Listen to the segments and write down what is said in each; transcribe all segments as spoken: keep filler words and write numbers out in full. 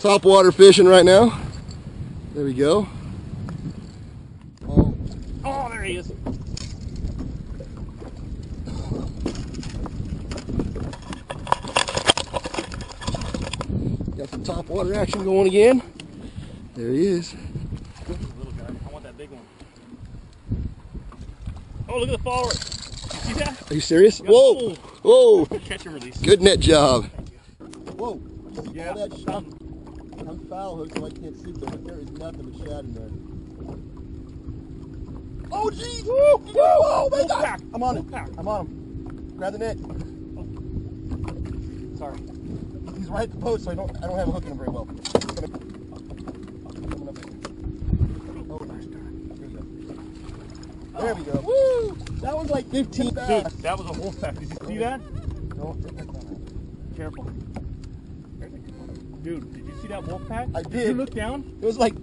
topwater fishing right now. There we go. Oh, oh there he is. Got some topwater action going again. There he is. Little guy. I want that big one. Oh, look at the follower. You see that? Are you serious? Whoa! Whoa! Catch and release. Good net job. Whoa! Yeah. All that shit. I'm, I'm foul hooked, so I can't see, but there is nothing but shad in there. Oh, jeez! Whoa! Whoa! My God! I'm on it. I'm on him. Grab the net. Oh. Sorry. He's right at the post, so I don't. I don't have a hook in him very well. There we go. Woo! That was like fifteen bass. Dude, that was a whole pack. Did you see that? No. Careful. Dude, did you see that wolf pack? I did. Did you look down? It was like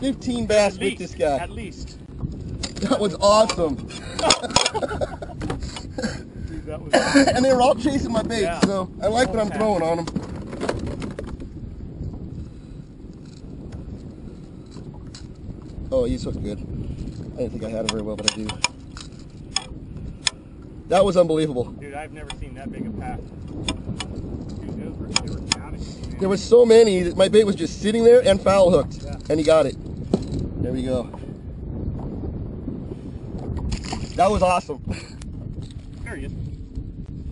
fifteen bass at with least, this guy. At least. That was awesome. Dude, that was awesome. And they were all chasing my bait, yeah. So I like what I'm pack. throwing on them. Oh, he's so good. I didn't think I had it very well, but I do. That was unbelievable. Dude, I've never seen that big a pack. Dude, those were, they were counting, there was so many that my bait was just sitting there and foul hooked, yeah. And he got it. There we go. That was awesome. There he is.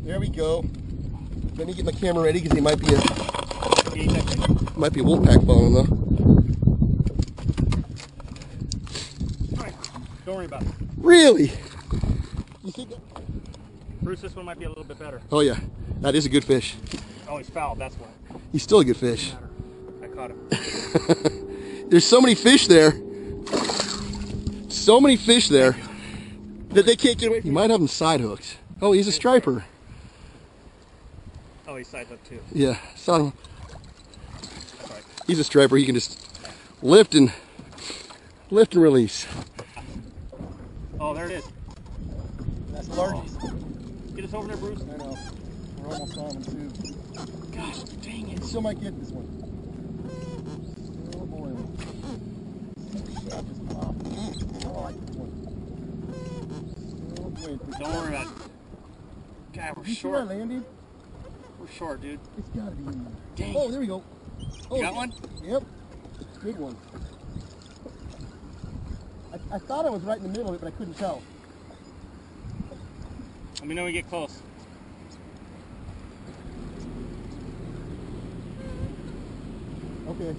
There we go. Let me get my camera ready because he might be a might be a wolf pack bone though. Don't worry about it. Really? You think that? Bruce, this one might be a little bit better. Oh yeah, that is a good fish. Oh, he's fouled, that's why. He's still a good fish. I caught him. There's so many fish there. So many fish there that they can't get away from. You might have them side hooked. Oh, he's a striper. Oh, he's side hooked too. Yeah, saw him. Right. He's a striper. You can just lift and lift and release. Oh, there it is. That's largies. Get us over there, Bruce. I know. We're almost on him, too. Gosh, dang it. Still might get this one. Still boiling. Shad just popped. Oh, I get this one. Still boiling. Don't worry about it. God, we're you short. You see where I landed? We're short, dude. It's gotta be in there. Dang. Oh, there we go. Oh, you got one? Yep. Big one. I thought I was right in the middle of it, but I couldn't tell. Let me know when we get close. Okay.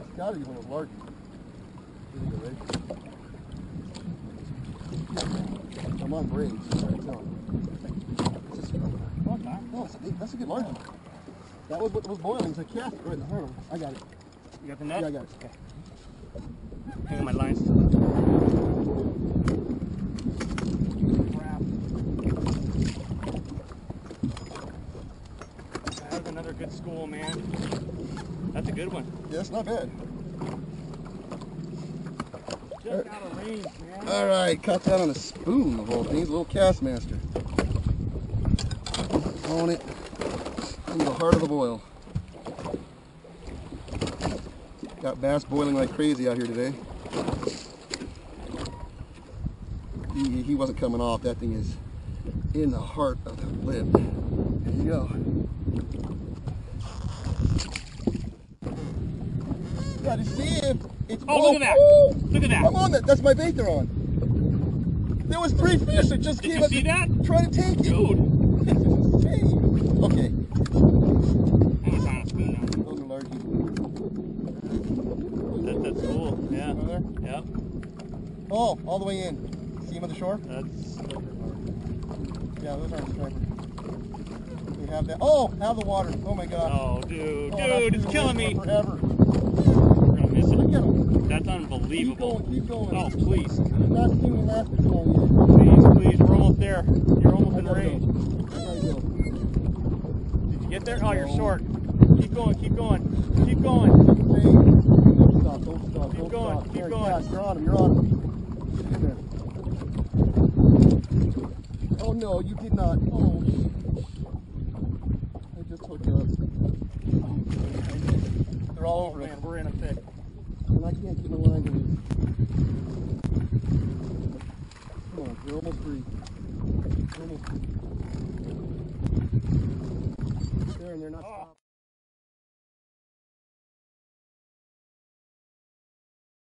It's gotta be one of the largest. I'm on brace, so I tell him. Oh, that's a, big, that's a good large one. That was what was boiling. It's a cast right in the hurdle. I got it. You got the net? Yeah, I got it. Okay. Hang on my lines. That was another good school, man. That's a good one. Yeah, that's not bad. Just out of range, man. All right, caught that on a spoon of all things. A little cast master. On it in the heart of the boil. Got bass boiling like crazy out here today. He, he wasn't coming off. That thing is in the heart of the lip. There you go. Gotta see if it's. Oh, look at that! Woo! Look at that! I'm on that. That's my bait they're on. There was three fish that just Did came you up. See that? Trying to take it. Dude. Okay. It's on a spoon now. Those are large. That, that's cool. Yeah. Over there? Yep. Oh, all the way in. See him on the shore? That's yeah, those aren't stripers. We have that. Oh, out of the water. Oh my God. Oh, dude. Oh, dude, it's killing me. Forever. We're going to miss it. Look at him. That's unbelievable. Keep going. Keep going. Oh, please. I've not seen the last one. Please, please. We're almost there. You're almost in range. Get there? Oh, you're short. Keep going, keep going, keep going. Don't stop, don't stop, don't stop. Keep going, keep going. You're on him, you're on him. Oh no, you did not. Oh. I just hooked up. They're all over, man. We're in a thick. And I can't get a line to this. Come on, you're almost free. You're almost free.